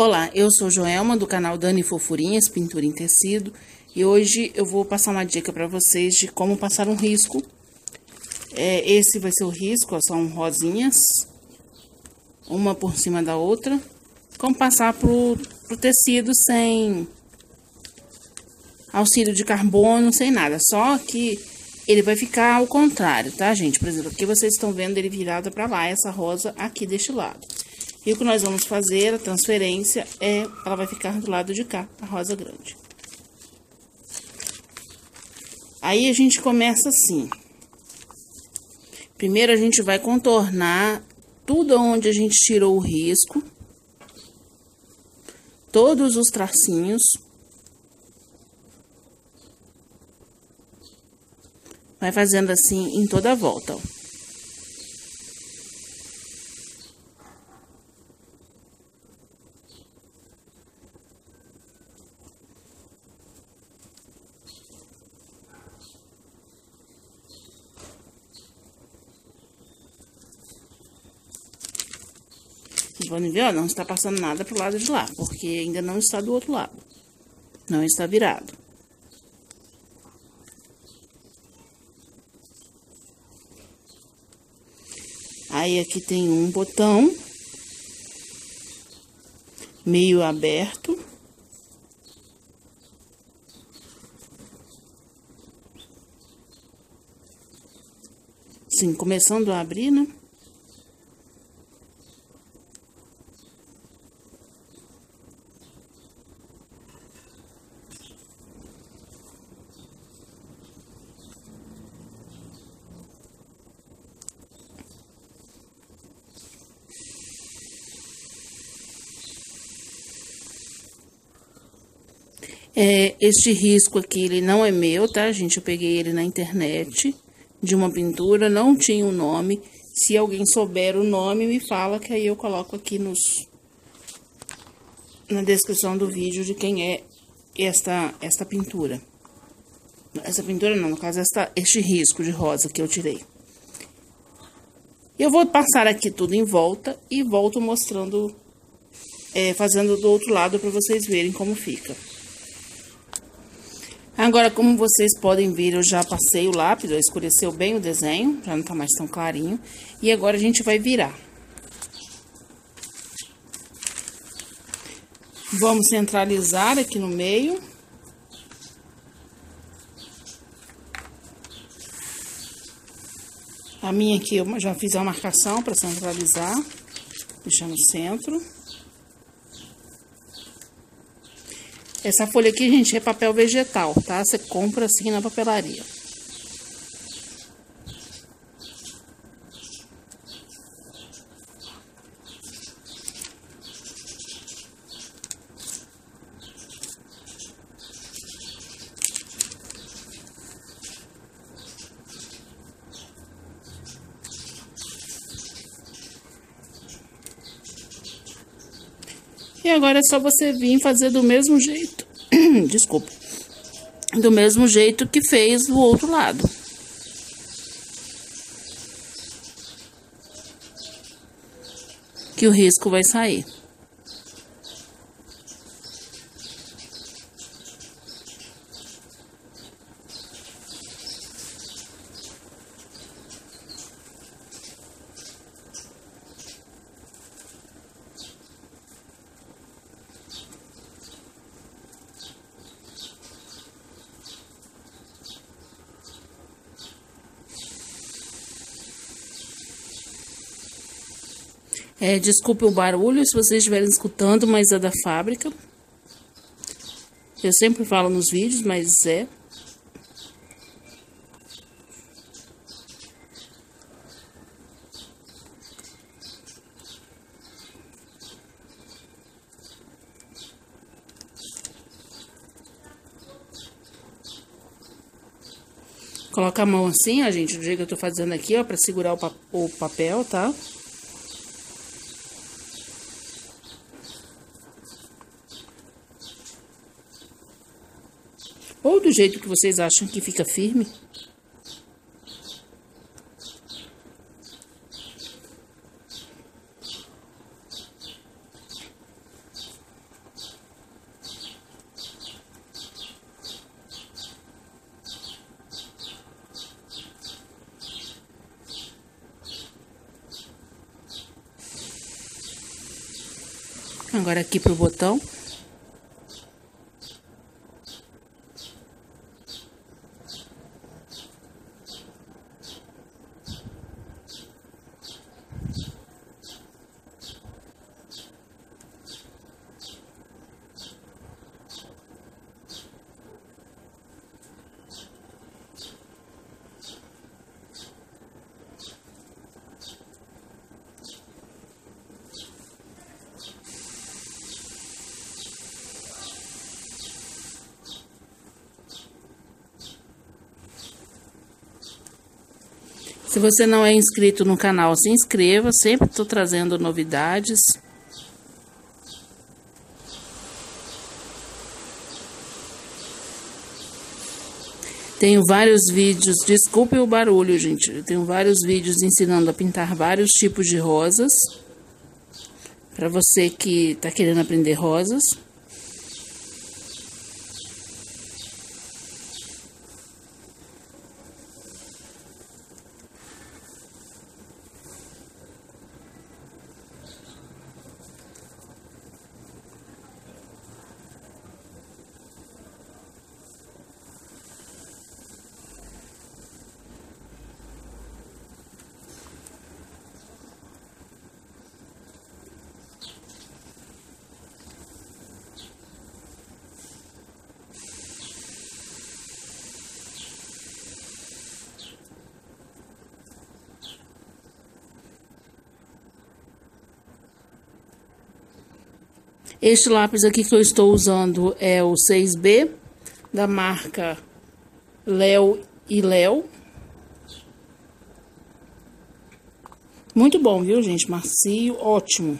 Olá, eu sou Joelma do canal Dani Fofurinhas, pintura em tecido, e hoje eu vou passar uma dica para vocês de como passar um risco. Esse vai ser o risco, ó, são rosinhas, uma por cima da outra, como passar pro tecido sem auxílio de carbono, sem nada, só que ele vai ficar ao contrário, tá, gente? Por exemplo, aqui vocês estão vendo ele virado para lá, essa rosa aqui deste lado. E o que nós vamos fazer, a transferência, ela vai ficar do lado de cá, a rosa grande. Aí, a gente começa assim. Primeiro, a gente vai contornar tudo onde a gente tirou o risco. Todos os tracinhos. Vai fazendo assim em toda a volta, ó. Podem ver, ó, não está passando nada pro lado de lá, porque ainda não está do outro lado, não está virado. Aí aqui tem um botão meio aberto. Sim, começando a abrir, né? Este risco aqui, ele não é meu, tá, gente? Eu peguei ele na internet, de uma pintura, não tinha o nome. Se alguém souber o nome, me fala, que aí eu coloco aqui na descrição do vídeo de quem é esta pintura. Essa pintura não, no caso, este risco de rosa que eu tirei. Eu vou passar aqui tudo em volta e volto mostrando, fazendo do outro lado para vocês verem como fica. Agora, como vocês podem ver, eu já passei o lápis, escureceu bem o desenho, já não tá mais tão clarinho. E agora a gente vai virar. Vamos centralizar aqui no meio. A minha aqui, eu já fiz a marcação para centralizar, deixar no centro. Essa folha aqui, gente, é papel vegetal, tá? Você compra assim na papelaria. E agora é só você vir fazer do mesmo jeito, desculpa, do mesmo jeito que fez do outro lado. Que o risco vai sair. Desculpe o barulho se vocês estiverem escutando, mas é da fábrica. Eu sempre falo nos vídeos, mas é. Coloca a mão assim, ó, gente, do jeito que eu tô fazendo aqui, ó, pra segurar o papel, tá? Ou do jeito que vocês acham que fica firme. Agora aqui pro botão. Se você não é inscrito no canal, se inscreva, sempre estou trazendo novidades. Tenho vários vídeos, desculpe o barulho, gente. Eu tenho vários vídeos ensinando a pintar vários tipos de rosas. Para você que está querendo aprender rosas. Este lápis aqui que eu estou usando é o 6B, da marca Léo e Léo. Muito bom, viu, gente? Macio, ótimo.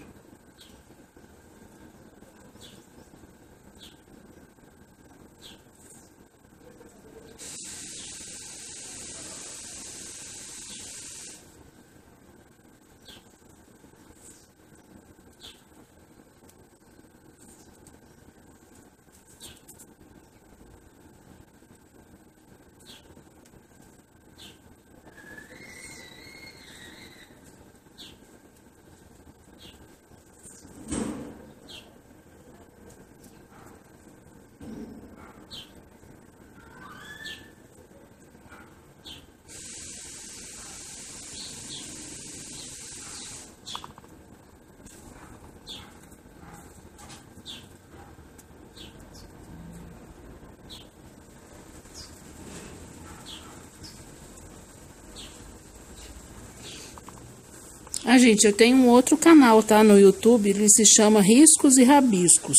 Ah, gente, eu tenho um outro canal, tá? No YouTube, ele se chama Riscos e Rabiscos.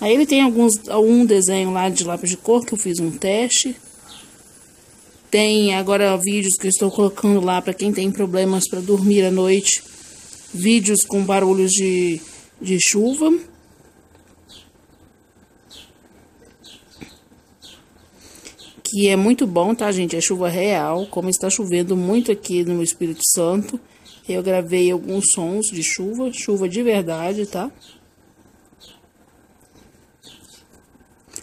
Aí ele tem algum desenho lá de lápis de cor, que eu fiz um teste. Tem agora vídeos que eu estou colocando lá para quem tem problemas para dormir à noite. Vídeos com barulhos de chuva. Que é muito bom, tá, gente? É chuva real, como está chovendo muito aqui no Espírito Santo. Eu gravei alguns sons de chuva, chuva de verdade, tá?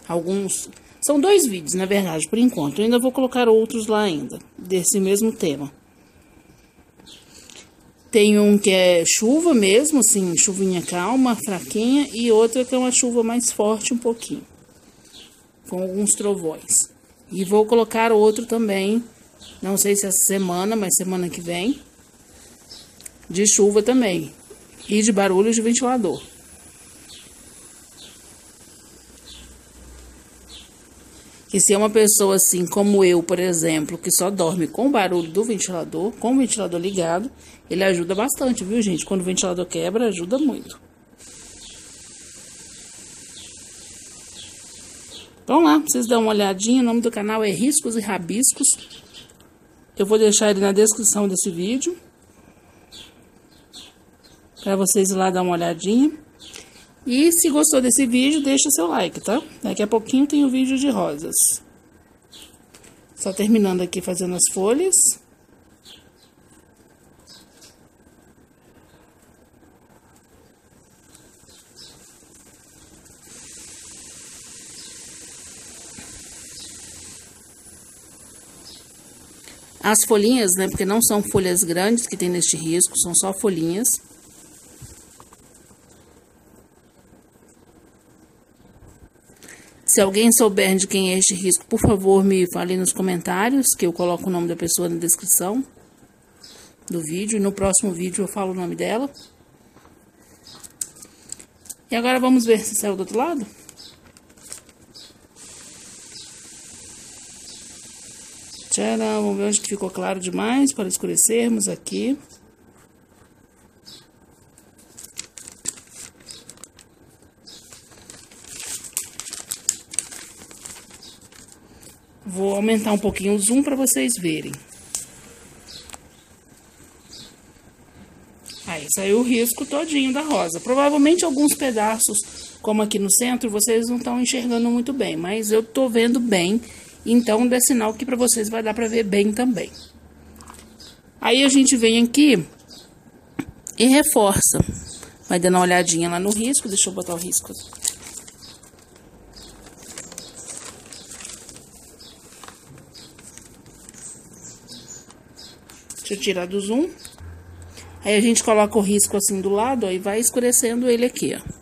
Alguns... São 2 vídeos, na verdade, por enquanto. Eu ainda vou colocar outros lá ainda, desse mesmo tema. Tem um que é chuva mesmo, assim, chuvinha calma, fraquinha. E outra que é uma chuva mais forte um pouquinho. Com alguns trovões. E vou colocar outro também, não sei se essa semana, mas semana que vem. De chuva também. E de barulho de ventilador. E se é uma pessoa assim como eu, por exemplo, que só dorme com o barulho do ventilador, com o ventilador ligado, ele ajuda bastante, viu, gente? Quando o ventilador quebra, ajuda muito. Vamos lá, vocês dão uma olhadinha. O nome do canal é Riscos e Rabiscos. Eu vou deixar ele na descrição desse vídeo. Para vocês ir lá dar uma olhadinha. E se gostou desse vídeo, deixa seu like, tá? Daqui a pouquinho tem o vídeo de rosas. Só terminando aqui fazendo as folhas. As folhinhas, né? Porque não são folhas grandes que tem neste risco, são só folhinhas. Se alguém souber de quem é este risco, por favor, me fale nos comentários, que eu coloco o nome da pessoa na descrição do vídeo. E no próximo vídeo eu falo o nome dela. E agora vamos ver se saiu do outro lado. Tcharam, vamos ver onde que ficou claro demais para escurecermos aqui. Vou aumentar um pouquinho o zoom para vocês verem. Aí saiu o risco todinho da rosa. Provavelmente alguns pedaços, como aqui no centro, vocês não estão enxergando muito bem, mas eu tô vendo bem. Então, dá sinal que para vocês vai dar para ver bem também. Aí a gente vem aqui e reforça. Vai dando uma olhadinha lá no risco. Deixa eu botar o risco aqui. Deixa eu tirar do zoom. Aí a gente coloca o risco assim do lado, ó, e vai escurecendo ele aqui, ó.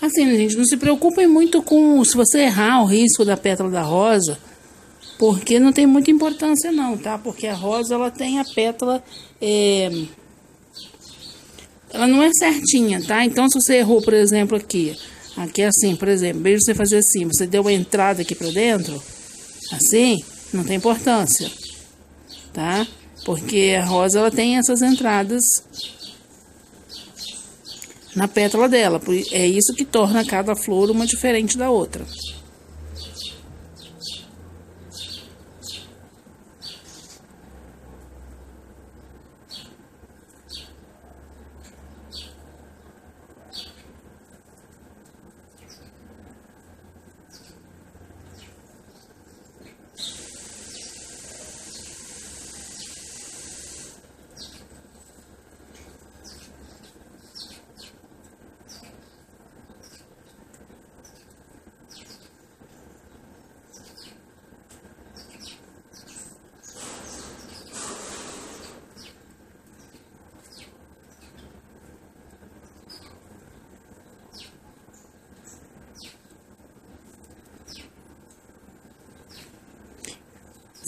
Assim, gente, não se preocupem muito com se você errar o risco da pétala da rosa, porque não tem muita importância não, tá? Porque a rosa, ela tem a pétala, ela não é certinha, tá? Então, se você errou, por exemplo, aqui assim, por exemplo, mesmo você fazer assim, você deu a entrada aqui pra dentro, assim, não tem importância, tá? Porque a rosa, ela tem essas entradas na pétala dela, é isso que torna cada flor uma diferente da outra.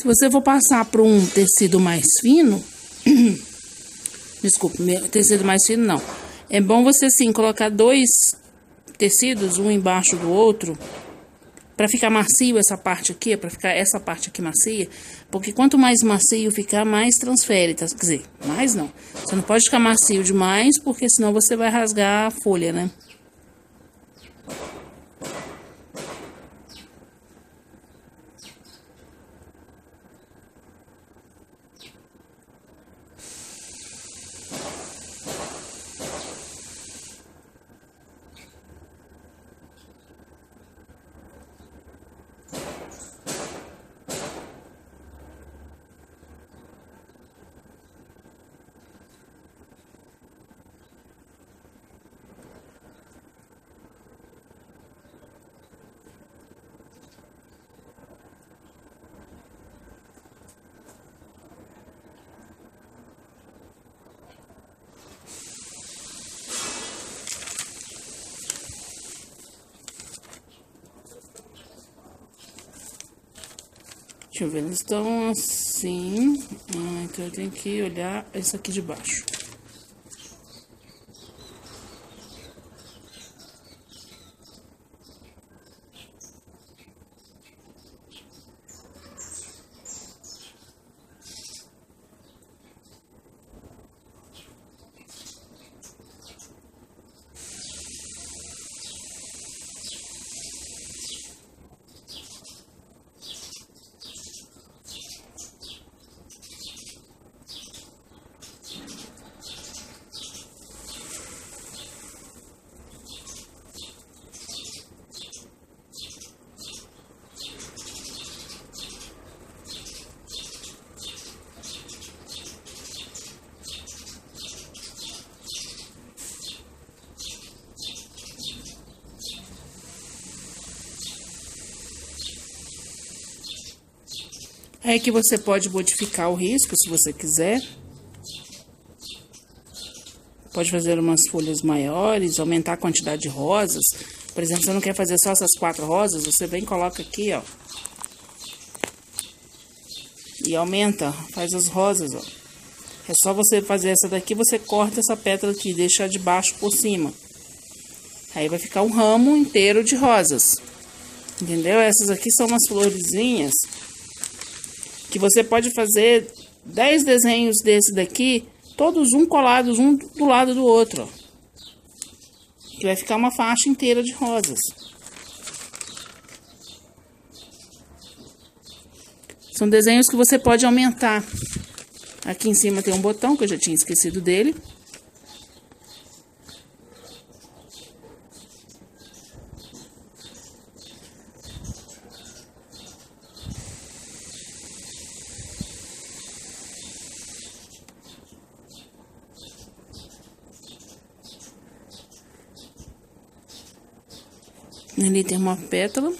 Se você for passar para um tecido mais fino, desculpa, tecido mais fino não. É bom você sim colocar dois tecidos, um embaixo do outro, para ficar macio essa parte aqui, para ficar essa parte aqui macia, porque quanto mais macio ficar, mais transfere, tá? Quer dizer, mais não. Você não pode ficar macio demais, porque senão você vai rasgar a folha, né? Deixa eu ver, eles estão assim. Então eu tenho que olhar esse aqui de baixo. É que você pode modificar o risco, se você quiser. Pode fazer umas folhas maiores, aumentar a quantidade de rosas. Por exemplo, você não quer fazer só essas 4 rosas, você vem e coloca aqui, ó. E aumenta, faz as rosas, ó. É só você fazer essa daqui, você corta essa pétala aqui, deixa de baixo por cima. Aí vai ficar um ramo inteiro de rosas. Entendeu? Essas aqui são umas florezinhas que você pode fazer 10 desenhos desse daqui, todos um colados, um do lado do outro, ó. Que vai ficar uma faixa inteira de rosas. São desenhos que você pode aumentar. Aqui em cima tem um botão, que eu já tinha esquecido dele. Ali tem uma pétala.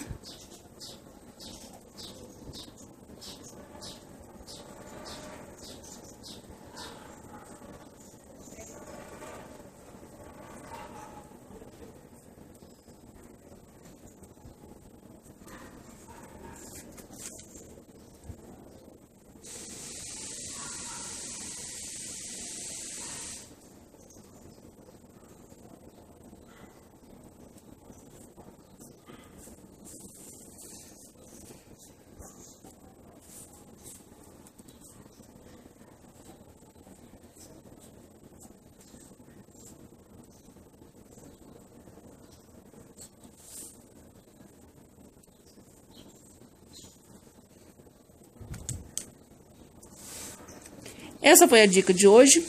Essa foi a dica de hoje.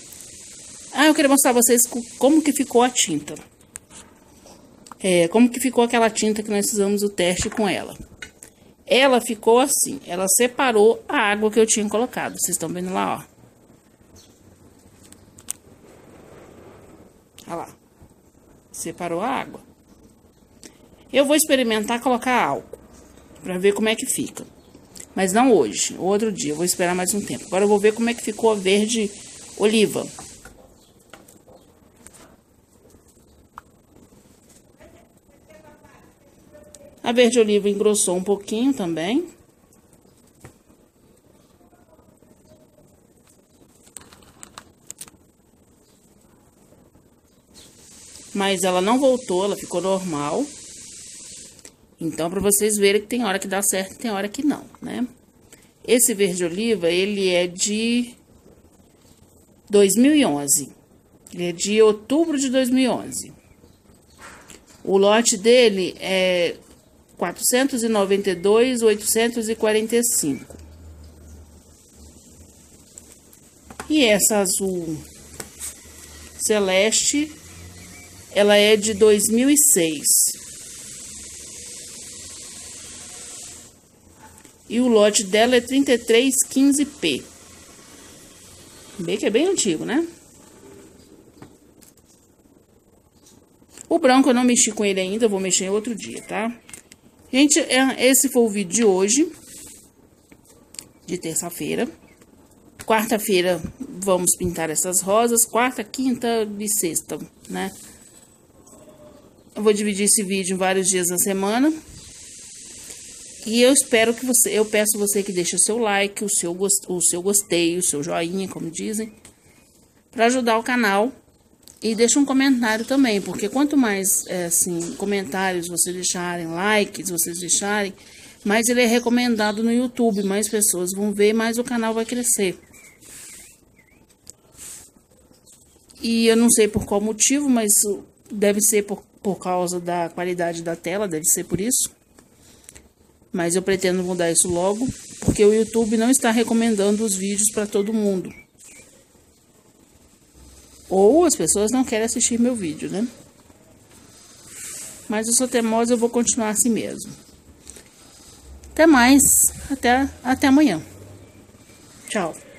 Eu queria mostrar a vocês como que ficou a tinta. Como que ficou aquela tinta que nós fizemos o teste com ela. Ela ficou assim, ela separou a água que eu tinha colocado. Vocês estão vendo lá, ó. Olha lá. Separou a água. Eu vou experimentar colocar álcool, pra ver como é que fica. Mas não hoje, outro dia, eu vou esperar mais um tempo. Agora eu vou ver como é que ficou a verde oliva. A verde oliva engrossou um pouquinho também. Mas ela não voltou, ela ficou normal. Então, para vocês verem que tem hora que dá certo e tem hora que não, né? Esse verde oliva, ele é de 2011. Ele é de outubro de 2011. O lote dele é 492.845. E essa azul celeste, ela é de 2006. E o lote dela é 3315P. Bem que é bem antigo, né? O branco eu não mexi com ele ainda, eu vou mexer outro dia, tá? Gente, esse foi o vídeo de hoje, de terça-feira. Quarta-feira vamos pintar essas rosas, quarta, quinta e sexta, né? Eu vou dividir esse vídeo em vários dias da semana. E eu espero que você, eu peço você que deixe o seu like, o seu gostei, o seu joinha, como dizem, para ajudar o canal. E deixe um comentário também, porque quanto mais, assim, comentários vocês deixarem, likes vocês deixarem, mais ele é recomendado no YouTube, mais pessoas vão ver, mais o canal vai crescer. E eu não sei por qual motivo, mas deve ser por causa da qualidade da tela, deve ser por isso. Mas eu pretendo mudar isso logo, porque o YouTube não está recomendando os vídeos para todo mundo. Ou as pessoas não querem assistir meu vídeo, né? Mas eu sou teimosa, eu vou continuar assim mesmo. Até mais, até amanhã. Tchau.